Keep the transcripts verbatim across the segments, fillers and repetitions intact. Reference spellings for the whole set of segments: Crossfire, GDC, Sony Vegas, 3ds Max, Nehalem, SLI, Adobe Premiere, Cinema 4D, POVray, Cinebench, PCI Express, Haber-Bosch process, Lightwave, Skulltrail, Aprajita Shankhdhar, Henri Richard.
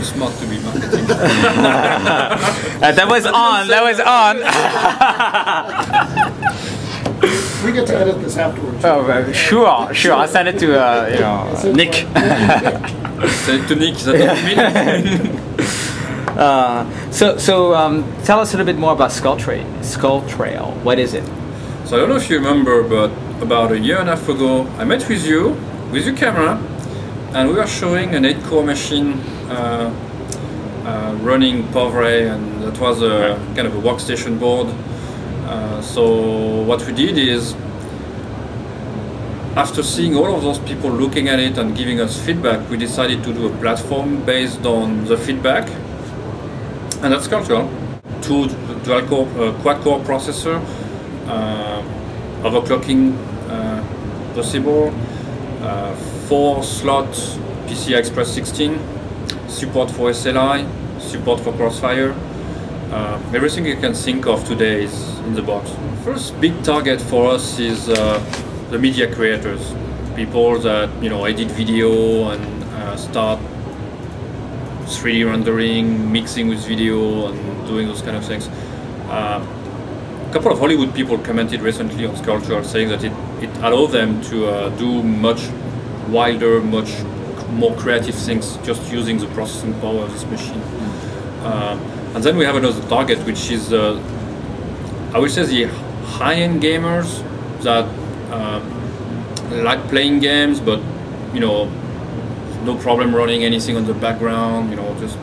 too smart to be marketing. uh, that was on, that was on. We get to edit this afterwards. Oh, uh, sure, sure. I'll send it to uh, you know, Nick. Send it to Nick, that doesn't mean. Uh, so, so um, tell us a little bit more about Skulltrail. Skulltrail, what is it? So I don't know if you remember, but about a year and a half ago, I met with you, with your camera, and we were showing an eight core machine uh, uh, running POVray, and that was a kind of a workstation board. Uh, so what we did is, after seeing all of those people looking at it and giving us feedback, we decided to do a platform based on the feedback. And that's Skulltrail, two dual core, uh, quad core processor, uh, overclocking uh, possible, uh, four slot P C I Express sixteen, support for S L I, support for Crossfire. Uh, everything you can think of today is in the box. First big target for us is uh, the media creators, people that you know edit video and uh, start three D rendering, mixing with video, and doing those kind of things. Uh, a couple of Hollywood people commented recently on Skulltrail, saying that it, it allowed them to uh, do much wilder, much more creative things just using the processing power of this machine. Uh, and then we have another target, which is, uh, I would say, the high-end gamers that uh, like playing games, but you know, no problem running anything on the background, you know, just...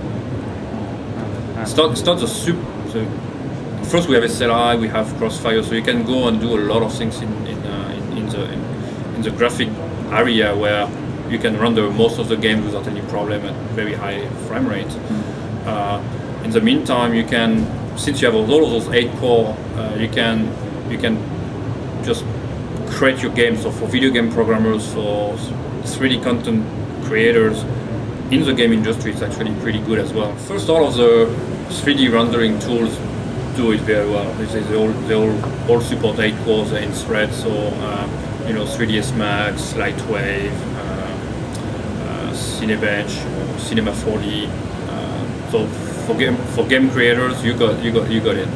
It's not, it's not the super... So first we have S L I, we have Crossfire, so you can go and do a lot of things in, in, uh, in, in, the, in, in the graphic area where you can render most of the games without any problem at very high frame rate. Mm-hmm. uh, in the meantime, you can, since you have all of those eight core, uh, you can you can just create your game. So for video game programmers, for three D content creators in the game industry, it's actually pretty good as well. First, all of the three D rendering tools do it very well. They all, they all, all support eight cores and threads, so uh, you know, three D S Max, Lightwave, uh, uh, Cinebench, uh, Cinema four D. Uh, so for game for game creators, you got you got you got it.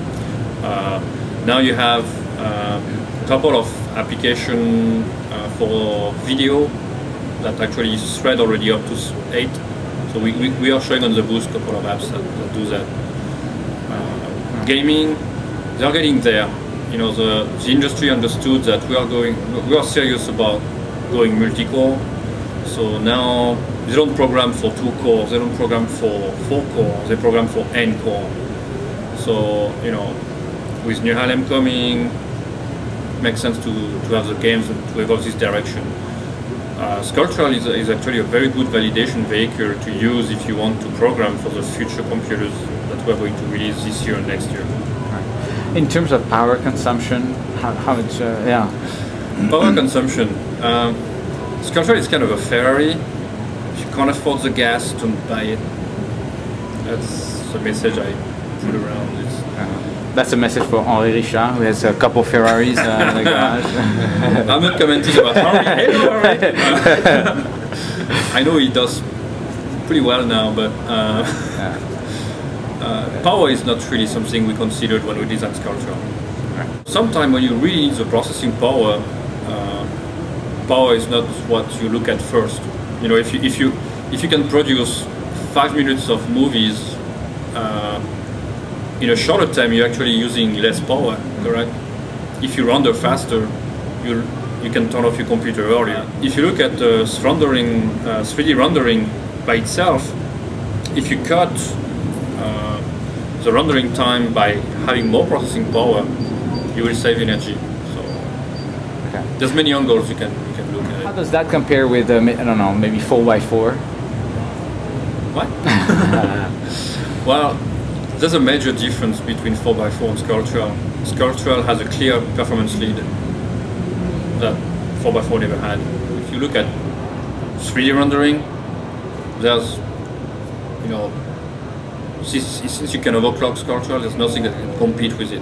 Uh, now you have uh, a couple of applications uh, for video that actually is thread already up to eight. So we, we, we are showing on the booth a couple of apps that, that do that. Uh, gaming, they are getting there. You know, the, the industry understood that we are going, we are serious about going multi-core. So now they don't program for two cores, they don't program for four cores, they program for N core. So, you know, with Nehalem coming, it makes sense to, to have the games to evolve this direction. Uh, Skulltrail is, is actually a very good validation vehicle to use if you want to program for the future computers that we're going to release this year and next year. Right. In terms of power consumption, how, how it's, uh, yeah. Power consumption. Uh, Skulltrail is kind of a Ferrari. If you can't afford the gas, don't buy it. That's the message I put around. It's, That's a message for Henri Richard, who has a couple Ferraris uh, in the garage. I'm not commenting about Henri. Hello, Henri. Uh, I know he does pretty well now, but uh, uh, power is not really something we considered when we designed Skulltrail. Sometimes when you really need the processing power, uh, power is not what you look at first. You know, if you if you if you can produce five minutes of movies. Uh, In a shorter time, you're actually using less power, correct? If you render faster, you you can turn off your computer earlier. If you look at the uh, rendering, uh, three D rendering by itself, if you cut uh, the rendering time by having more processing power, you will save energy. So okay. There's many angles you can you can look at. How it. does that compare with um, I don't know, maybe four by four? What? Well. There's a major difference between four by four and Skulltrail. Skulltrail has a clear performance lead that four by four never had. If you look at three D rendering, there's, you know, since you can overclock Skulltrail, there's nothing that can compete with it.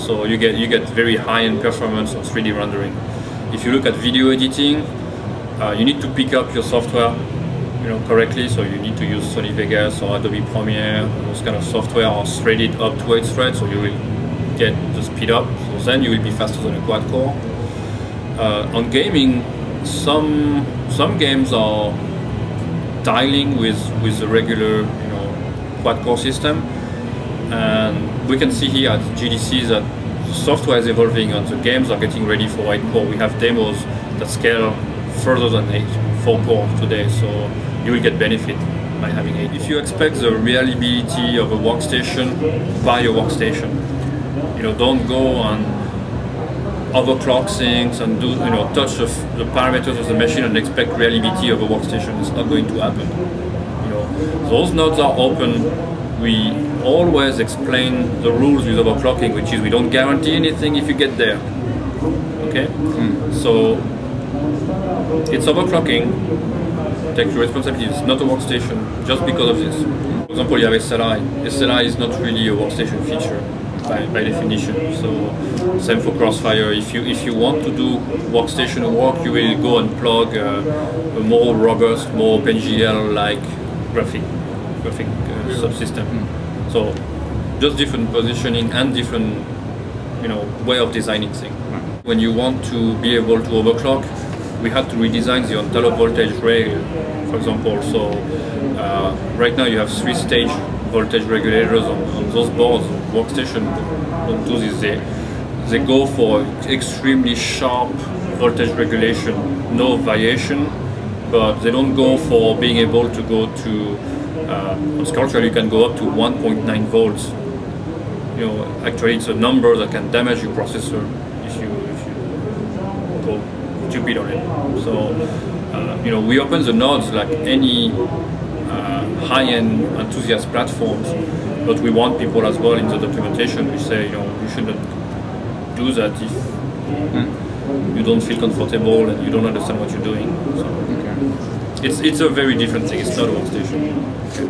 So you get you get very high-end performance on three D rendering. If you look at video editing, uh, you need to pick up your software. you know, correctly, so you need to use Sony Vegas or Adobe Premiere, those kind of software, or thread it up to its thread, so you will get the speed up. So then you will be faster than a quad core. Uh, on gaming, some some games are dialing with with the regular, you know, quad core system, and we can see here at G D C that the software is evolving and the games are getting ready for eight core. We have demos that scale further than eight, four core today, so you will get benefit by having eight. If you expect the reliability of a workstation, buy your workstation. You know, don't go and overclock things and do, you know, touch the, the parameters of the machine and expect reliability of a workstation. It's not going to happen. You know, those nodes are open. We always explain the rules with overclocking, which is we don't guarantee anything if you get there. Okay? Mm. So it's overclocking. Take your responsibility. It's not a workstation just because of this. For example, you have S L I. S L I is not really a workstation feature by, by definition. So same for Crossfire. If you if you want to do workstation work, you will go and plug a, a more robust, more OpenGL-like graphic. graphic uh, subsystem. Mm. So just different positioning and different, you know, way of designing things. Mm. When you want to be able to overclock, we had to redesign the entire voltage rail, for example. So uh, right now you have three stage voltage regulators on, on those boards. Workstation don't do this. They, they go for extremely sharp voltage regulation, no variation, but they don't go for being able to go to Uh, on Skulltrail you can go up to one point nine volts. You know, actually it's a number that can damage your processor if you, if you go stupid on it. So, uh, you know, we open the nodes like any uh, high-end enthusiast platforms, but we want people as well in the documentation. We say, you know, you shouldn't do that if mm. you don't feel comfortable and you don't understand what you're doing. So, okay. It's, it's a very different thing, it's not a workstation.